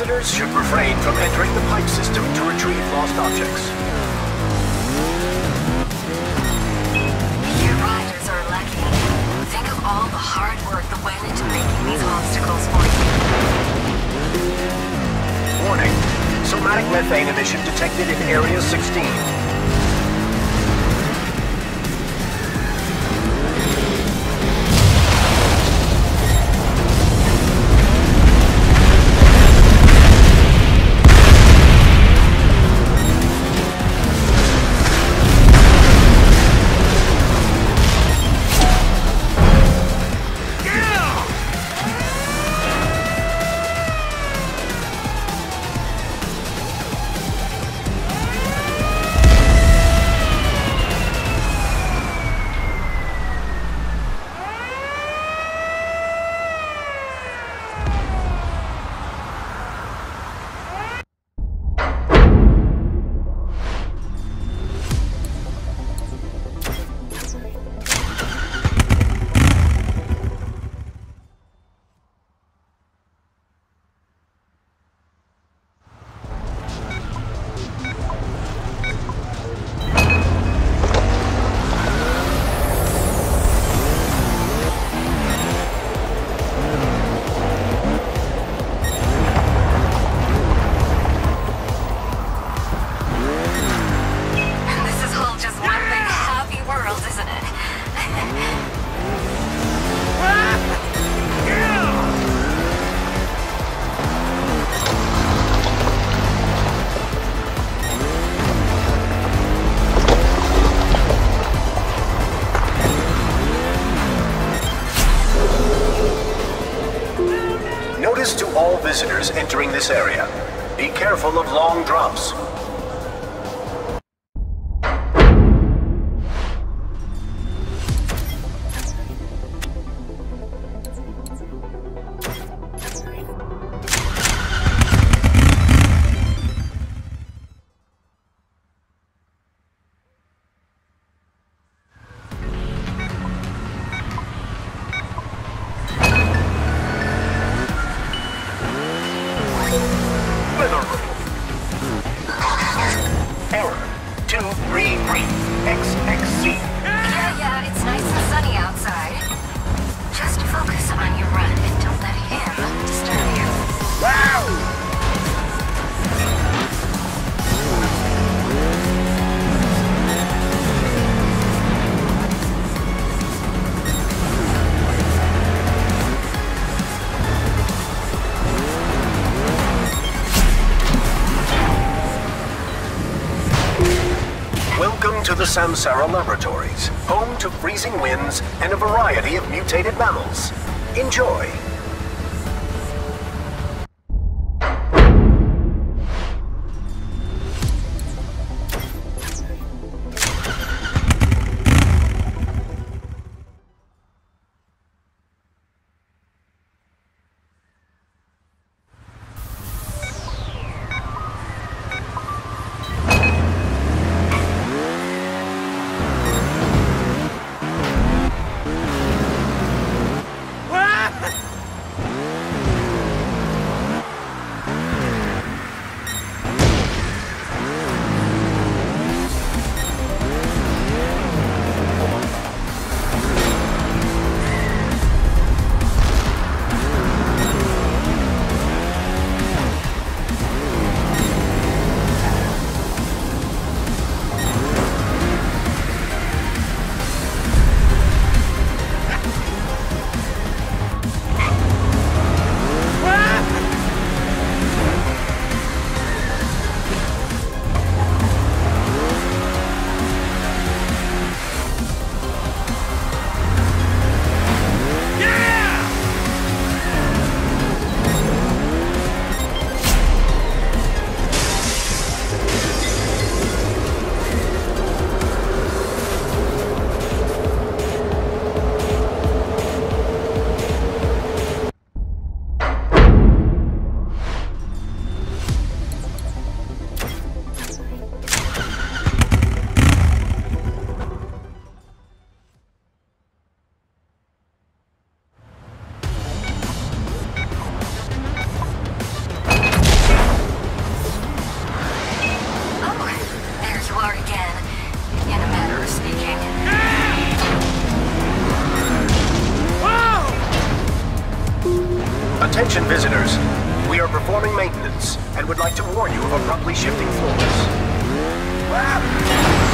Visitors should refrain from entering the pipe system to retrieve lost objects. You riders are lucky. Think of all the hard work that went into making these obstacles for you. Warning. Somatic methane emission detected in Area 16. Visitors entering this area. Be careful of long drops. The Samsara Laboratories, home to freezing winds and a variety of mutated mammals. Enjoy! would like to warn you of abruptly shifting floors. Ah!